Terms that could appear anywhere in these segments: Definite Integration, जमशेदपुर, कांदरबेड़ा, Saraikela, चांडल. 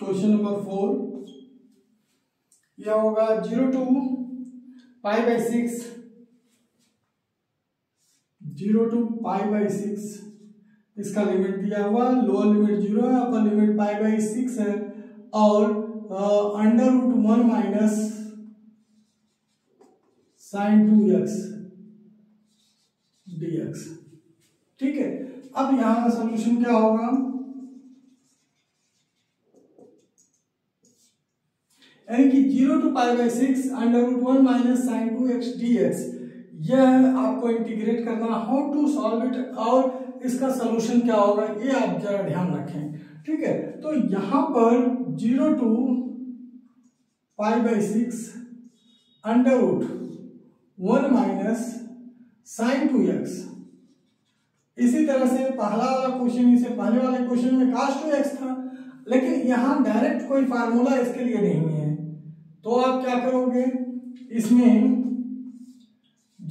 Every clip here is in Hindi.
क्वेश्चन नंबर 4 यह होगा 0 to पाई बाई सिक्स इसका लिमिट दिया हुआ, लोअर लिमिट 0 है, अपर लिमिट पाई बाई 6 है और under root 1 minus sine 2x dx। ठीक है, अब यहां का सोल्यूशन क्या होगा, यानी कि 0 to pi by 6 under root 1 minus sine 2x dx। यह आपको इंटीग्रेट करना, हाउ टू सॉल्व इट और इसका सलूशन क्या होगा ये आप जरा ध्यान रखें। ठीक है, तो यहाँ पर 0 to pi by 6 under root 1 minus sine 2x। इसी तरह से पहला वाला क्वेश्चन, इसे पहले वाले क्वेश्चन में cos 2x था, लेकिन यहाँ डायरेक्ट कोई फार्मूला इसके लिए नहीं है, तो आप क्या करोगे, इसमें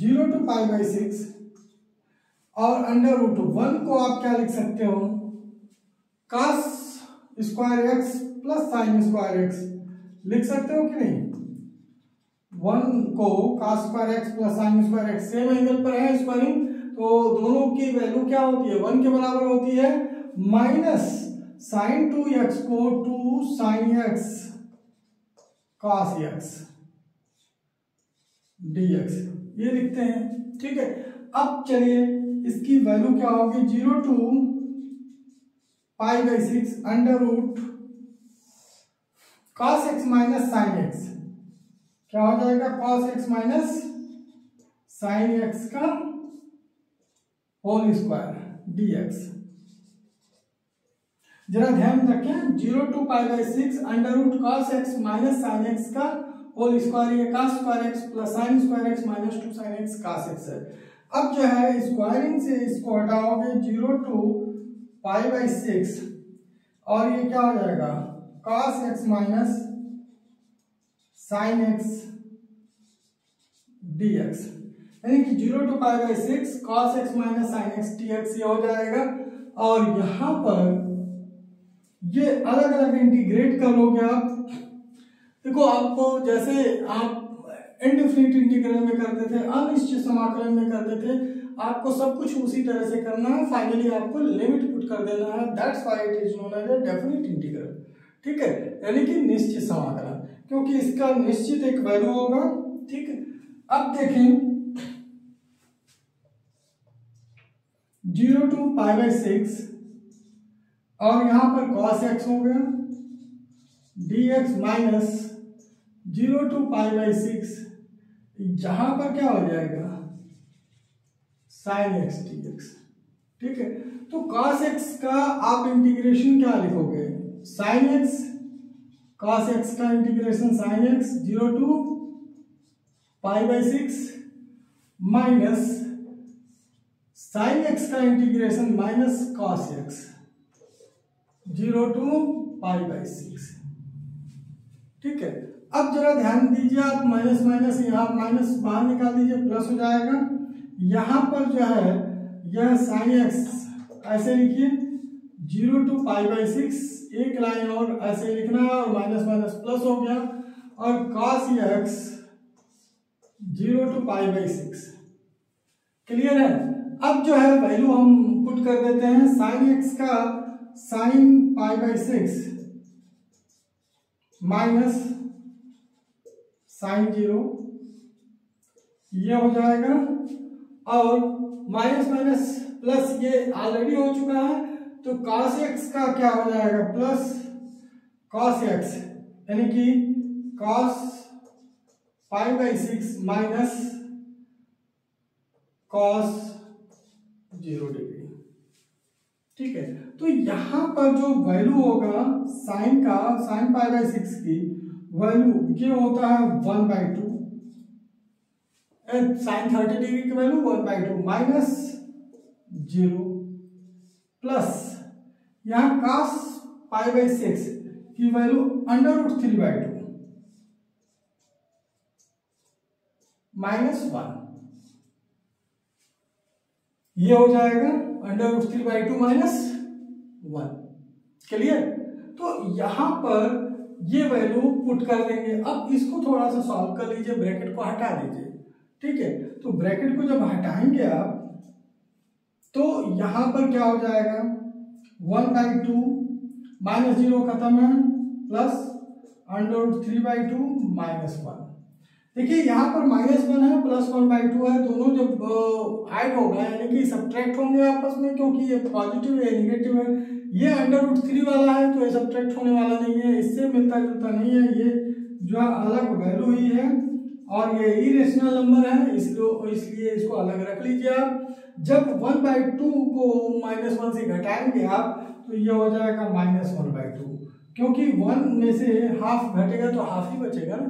0 to पाई बाई 6 और अंडर रूट 1 को आप क्या लिख सकते हो, cos square x plus sine square x लिख सकते हो कि नहीं। 1 को cos square x plus sine square x same angle पर है स्क्वायरिंग, तो दोनों की वैल्यू क्या होती है 1 के बराबर होती है, माइनस साइन 2x को 2 sine x cos x dx ये लिखते हैं। ठीक है, अब चलिए इसकी वैल्यू क्या होगी, 0 to pi by 6 under root cos x minus sine x क्या हो जाएगा, cos x minus sine x का होल स्क्वायर dx। जरा ध्यान रखें, 0 to pi by 6 under root cos x minus sine x का होल स्क्वायर, ये cos square x plus sine square x minus 2 sine x cos x है। अब जो है स्क्वायरिंग से इसको हटाओगे 0 to पाई बाई 6 और ये क्या हो जाएगा cos x minus sine x dx, यानी कि 0 to pi by 6 cos x minus sine x dx ये हो जाएगा। और यहाँ पर ये अलग अलग इंटीग्रेट कर लोगे आप। देखो, आपको जैसे आप इंडिफिनिट इंटीग्रल में करते थे, अनिश्चित समाकलन में करते थे, आपको सब कुछ उसी तरह से करना है, फाइनली आपको लिमिट पुट कर देना है। That's why it is known as definite integral. ठीक है, यानी कि निश्चित समाकलन, क्योंकि इसका निश्चित एक वैल्यू होगा। ठीक है, अब देखें 0 to पाई बाई 6 और यहाँ पर cos x हो गया dx minus 0 to pi by 6 जहां पर क्या हो जाएगा साइन एक्स dx। ठीक है, तो cos x का आप इंटीग्रेशन क्या लिखोगे, साइन एक्स, cos x का integration sine x 0 to pi by 6 minus sine x का integration minus cos x 0 to pi by 6। ठीक है, अब जरा ध्यान दीजिए आप, माइनस माइनस यहाँ माइनस बाहर निकाल दीजिए, प्लस हो जाएगा। यहाँ पर जो है यह साइन एक्स ऐसे लिखिए 0 to पाई बाई 6 एक लाइन और ऐसे लिखना है, और माइनस माइनस प्लस हो गया, और cos x 0 to pi by 6। Clear है। अब जो है वैल्यू हम पुट कर देते हैं, साइन एक्स का sine pi by 6 minus sine 0 ये हो जाएगा, और माइनस माइनस प्लस ये ऑलरेडी हो चुका है, तो cos x का क्या हो जाएगा प्लस cos x, यानी कि cos pi by 6 minus cos 0 degree. ठीक है, तो यहाँ पर जो वैल्यू होगा साइन का, साइन पाई बाई 6 की वैल्यू ये होता है 1/2, साइन 30 डिग्री की वैल्यू 1/2 माइनस 0 प्लस यहाँ cos पाई बाई 6 की वैल्यू √3/2 माइनस 1 ये हो जाएगा √3/2 माइनस 1। क्लियर। तो यहाँ पर ये वैल्यू पुट कर देंगे। अब इसको थोड़ा सा सॉल्व कर लीजिए, ब्रैकेट को हटा दीजिए, ठीक है। तो ब्रैकेट को जब हटाएंगे आप तो यहाँ पर क्या हो जाएगा, 1/2 माइनस 0 खत्म है, प्लस अंडर 3/2 माइनस 1। देखिए यहाँ पर -1 है, +1/2 है, दोनों जब ऐड होगा यानी कि सब्ट्रैक्ट होंगे आपस में, क्योंकि ये पॉजिटिव है निगेटिव है। ये √3 वाला है तो ये सब्ट्रैक्ट होने वाला नहीं है, इससे मिलता जुलता नहीं है, ये जो अलग वैल्यू ही है और ये इरेशनल नंबर है, इसलिए इसको अलग रख लीजिए आप। जब 1/2 को -1 से घटाएंगे आप तो ये हो जाएगा -1/2, क्योंकि 1 में से हाफ घटेगा तो हाफ ही बचेगा ना,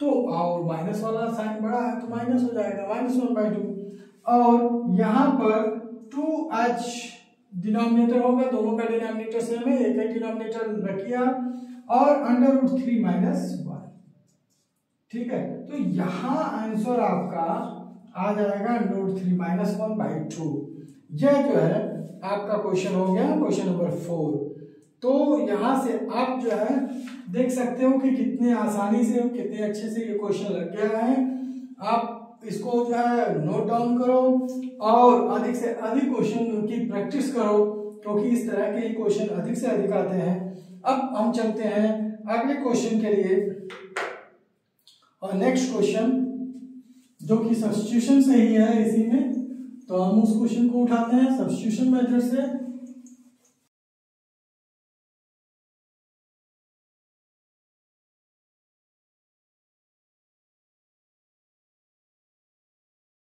तो और माइनस वाला साइन बड़ा है तो माइनस हो जाएगा, -1/2। और यहाँ पर 2h डिनोमिनेटर होगा, दोनों का डिनोमिनेटर सेम है, एक ही डिनोमिनेटर रखिए आप, और √3 -1, ठीक है। तो यहाँ आंसर आपका आ जाएगा √3 -1/2। यह जो है आपका क्वेश्चन हो गया, क्वेश्चन नंबर 4। तो यहाँ से आप जो है देख सकते हो कि कितने आसानी से कितने अच्छे से ये क्वेश्चन लग गया है। आप इसको जो है नोट डाउन करो और अधिक से अधिक क्वेश्चन की प्रैक्टिस करो, क्योंकि इस तरह के क्वेश्चन अधिक से अधिक आते हैं। अब हम चलते हैं अगले क्वेश्चन के लिए, और नेक्स्ट क्वेश्चन जो कि सब्स्टिट्यूशन से ही है इसी में, तो हम उस क्वेश्चन को उठाते हैं सब्स्टिट्यूशन मेथड से।